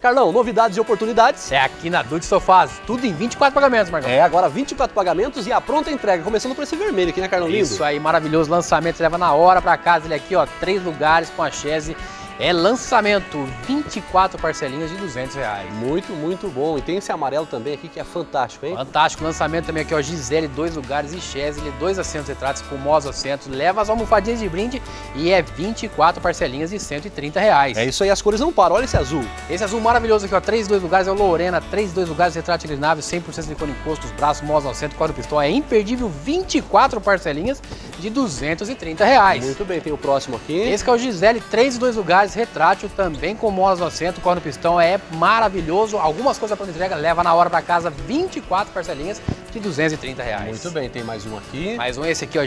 Carlão, novidades e oportunidades? É aqui na Ducci Estofados, tudo em 24 pagamentos, Marcão. É, agora 24 pagamentos e a pronta entrega, começando por esse vermelho aqui, né, Carlão? Lindo. Isso aí, maravilhoso lançamento, você leva na hora pra casa, ele aqui, ó, 3 lugares com a Chese. É lançamento, 24 parcelinhas de R$200. Muito, muito bom. E tem esse amarelo também aqui que é fantástico, hein? Fantástico. Lançamento também aqui, ó, Gisele, 2 lugares e Chesele, 2 assentos retráteis, espumosos assentos. Leva as almofadinhas de brinde e é 24 parcelinhas de R$130. É isso aí, as cores não param. Olha esse azul. Esse azul maravilhoso aqui, ó, 3, 2 lugares, é o Lorena, 3, 2 lugares, retrato inclinável, 100% de cone encosto, os braços, mós ao centro, quadro pistão. É imperdível, 24 parcelinhas de R$230. Muito bem, tem o próximo aqui. Esse que é o Gisele, 3, 2 lugares. Retrátil também com molas no assento, corno pistão, é maravilhoso. Algumas coisas para entrega, leva na hora para casa, 24 parcelinhas de R$230. Muito bem, tem mais um aqui. Mais um, esse aqui, ó,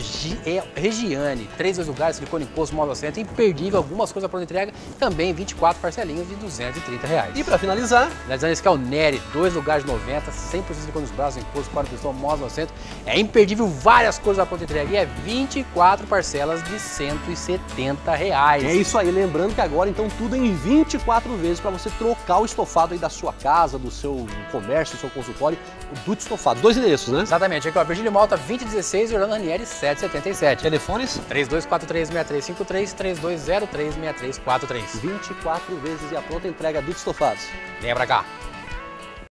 Regiane, 3, 2 lugares, silicone imposto, molas no assento, imperdível. Algumas coisas para entrega, também 24 parcelinhas de R$230. E para finalizar, esse aqui é o Nery, 2 lugares de 90, 100% de silicone nos braços, imposto, corno pistão, molas no assento, é imperdível. Várias coisas para entrega e é 24 parcelas de R$170. É isso aí, lembrando que agora, então, tudo em 24 vezes para você trocar o estofado aí da sua casa, do seu comércio, do seu consultório, o Ducci Estofados. 2 endereços, né? Exatamente. Aqui, ó, Virgilio Malta, 2016 e Orlando Ranieri, 777. Telefones? 3243-6353, 3203-6343. 24 vezes e a pronta entrega Ducci Estofados. Venha pra cá.